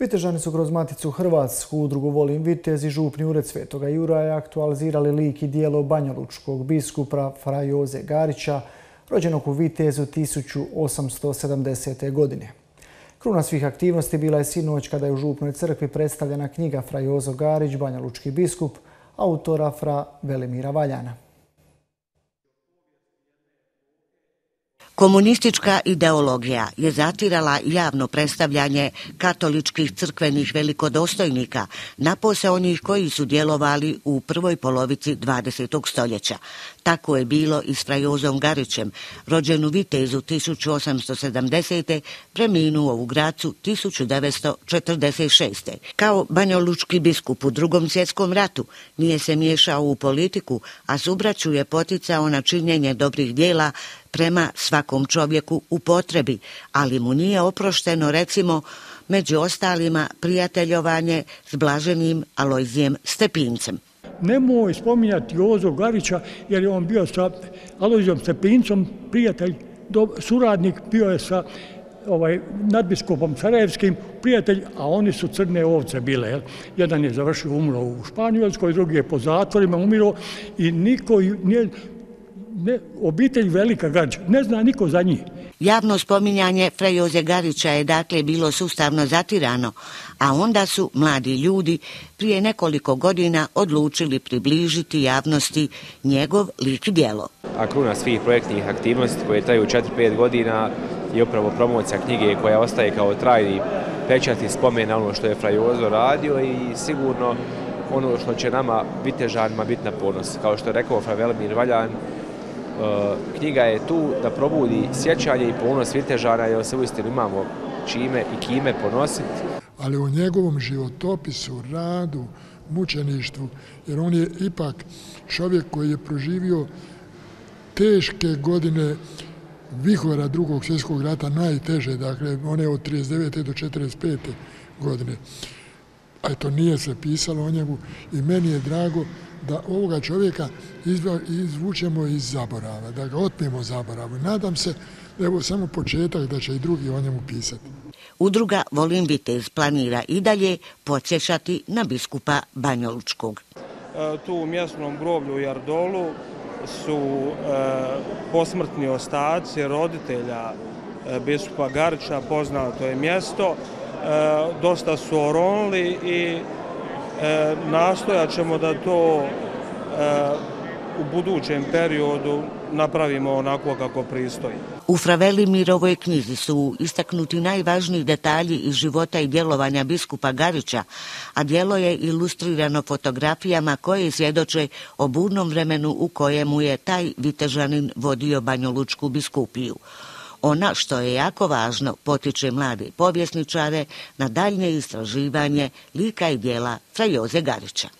Vitežani su kroz Maticu Hrvatsku, udrugu Volim Vitez i župni ured Svetoga Juraja aktualizirali lik i dijelo banjalučkog biskupa fra Joze Garića, rođenog u Vitezu 1870. godine. Kruna svih aktivnosti bila je sinoć kada je u župnoj crkvi predstavljena knjiga fra Joze Garić, banjalučki biskup, autora fra Velimira Valjana. Komunistička ideologija je zatirala javno predstavljanje katoličkih crkvenih velikodostojnika, napose onih koji su djelovali u prvoj polovici 20. stoljeća. Tako je bilo i s fra Jozom Garićem, rođen u Vitezu 1870. preminuo u Gracu 1946. Kao banjalučki biskup u Drugom svjetskom ratu nije se miješao u politiku, a subraću je poticao na činjenje dobrih djela prema svakom čovjeku u potrebi, ali mu nije oprošteno, recimo, među ostalima prijateljovanje s blaženim Alojzijem Stepincem. Nemoj spominjati Jozu Garića jer je on bio sa Alojzijom Stepincom prijatelj, suradnik, bio je sa nadbiskupom Carevskim prijatelj, a oni su crne ovce bile. Jedan je završio, umro u Španjolskoj, drugi je po zatvorima umiro i niko nije... Obitelj velika Garić, ne zna niko za njih. Javno spominjanje fra Joze Garića je dakle bilo sustavno zatirano, a onda su mladi ljudi prije nekoliko godina odlučili približiti javnosti njegov lik i djelo. A kruna svih projektnih aktivnosti koje traju 4-5 godina je upravo promocija knjige koja ostaje kao trajni pečat i spomen na ono što je fra Jozo radio i sigurno ono što će nama Vitežanima biti na ponos. Kao što je rekao fra Velimir Valjan, knjiga je tu da probudi sjećanje i ponos Vitežana jer se uistinu imamo čime i kime ponositi. Ali o njegovom životopisu, radu, mučeništvu, jer on je ipak čovjek koji je proživio teške godine vihora Drugog svjetskog rata, najteže, dakle one od 39. do 45. godine. A to nije se pisalo o njemu i meni je drago da ovoga čovjeka izvučemo iz zaborava, da ga otmemo zaboravu. Nadam se, evo samo početak, da će i drugi o njemu pisati. Udruga Volim Vitez planira i dalje podsjećati na biskupa banjalučkog. Tu u mjesnom groblju u Jardolu su posmrtni ostaci roditelja biskupa Garića, poznato je mjesto. Dosta su oronili i nastojat ćemo da to u budućem periodu napravimo onako kako pristoji. U fra Velimirovoj knjizi su istaknuti najvažniji detalji iz života i djelovanja biskupa Garića, a djelo je ilustrirano fotografijama koje svjedoče o burnom vremenu u kojemu je taj Vitežanin vodio banjalučku biskupiju. Ona, što je jako važno, potiče mlade povjesničare na daljnje istraživanje lika i djela fra Joze Garića.